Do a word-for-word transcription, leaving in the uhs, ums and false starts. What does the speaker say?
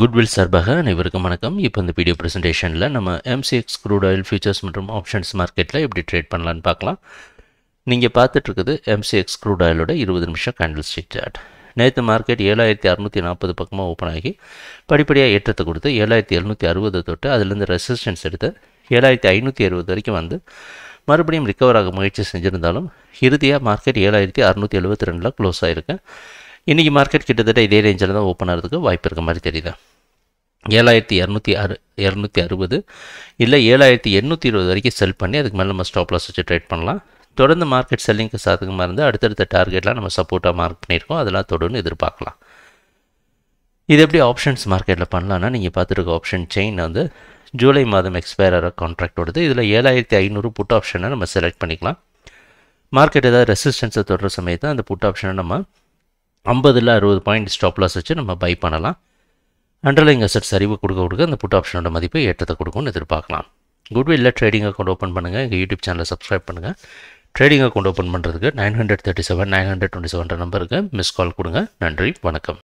Goodwill சார்பாக அனைவருக்கும் வணக்கம். இப்போ இந்த வீடியோ பிரசன்டேஷன்ல நம்ம M C X crude oil futures மற்றும் ஆப்ஷன்ஸ் மார்க்கெட்ல எப்படி ட்ரேட் பண்ணலாம்னு பார்க்கலாம். நீங்க பார்த்துட்டு இருக்குது M C X crude oil ஓட இருபது நிமிஷம் candlestick chart. நேத்து மார்க்கெட் ஏழாயிரத்து அறுநூற்று நாற்பது பக்கமா ஓபன் ஆகி படிப்படியா ஏற்றத்தை கொடுத்து ஏழாயிரத்து எழுநூற்று அறுபது தொட்டு அதுல இருந்து ரெசிஸ்டன்ஸ் எடுத்து ஏழாயிரத்து ஐநூற்று அறுபது வரைக்கும் வந்து மறுபடியும் ரிகவர் ஆக முயற்சி செஞ்சிருந்தாலும் இறுதியா மார்க்கெட் ஏழாயிரத்து அறுநூற்று எழுபத்தி இரண்டு ல க்ளோஸ் ஆயிருக்கு. இன்னைக்கு மார்க்கெட் கிட்டத்தட்ட இதே ரேஞ்சில் தான் ஓப்பன் ஆகிறதுக்கு வாய்ப்பு இருக்க மாதிரி தெரியுது. ஏழாயிரத்தி இரநூத்தி அறு இரநூத்தி அறுபது இல்லை ஏழாயிரத்தி எண்ணூற்றி இருபது வரைக்கும் செல் பண்ணி அதுக்கு மேலே நம்ம ஸ்டாப் லாஸ் வச்சு ட்ரேட் பண்ணலாம். தொடர்ந்து மார்க்கெட் செல்லிங்க்கு சாதகமாக இருந்து அடுத்தடுத்த டார்கெட்லாம் நம்ம சப்போர்ட்டாக மார்க் பண்ணியிருக்கோம், அதெல்லாம் தொடர்ந்து எதிர்பார்க்கலாம். இது எப்படி ஆப்ஷன்ஸ் மார்க்கெட்டில் பண்ணலான்னா நீங்கள் பார்த்துருக்க ஆப்ஷன் செயின் வந்து ஜூலை மாதம் எக்ஸ்பயர் ஆகிற கான்ட்ராக்ட் ஓடுது. இதில் ஏழாயிரத்தி ஐநூறு புட் ஆப்ஷனை நம்ம செலக்ட் பண்ணிக்கலாம். மார்க்கெட் ஏதாவது ரெசிஸ்டன்ஸை தொடர சமயத்தை அந்த புட் ஆப்ஷனை நம்ம ஐம்பதுல அறுபது பாயிண்ட் ஸ்டாப் லாஸ் வச்சு நம்ம பை பண்ணலாம். அண்டர்லைங் அசட் சரிவு கொடுக்க கொடுக்க அந்த புட் ஆப்ஷனோட மதிப்பு ஏற்றத்தை கொடுக்கும்னு எதிர்பார்க்கலாம். குட்வில்ல ட்ரேடிங் அக்கௌண்ட் ஓப்பன் பண்ணுங்கள். எங்கள் யூடியூப் சேனலை சப்ஸ்கிரைப் பண்ணுங்கள். ட்ரேடிங் அக்கௌண்ட் ஓப்பன் பண்ணுறதுக்கு nine hundred thirty seven nine hundred twenty செவன்ற நம்பருக்கு மிஸ் கால் கொடுங்க. நன்றி, வணக்கம்.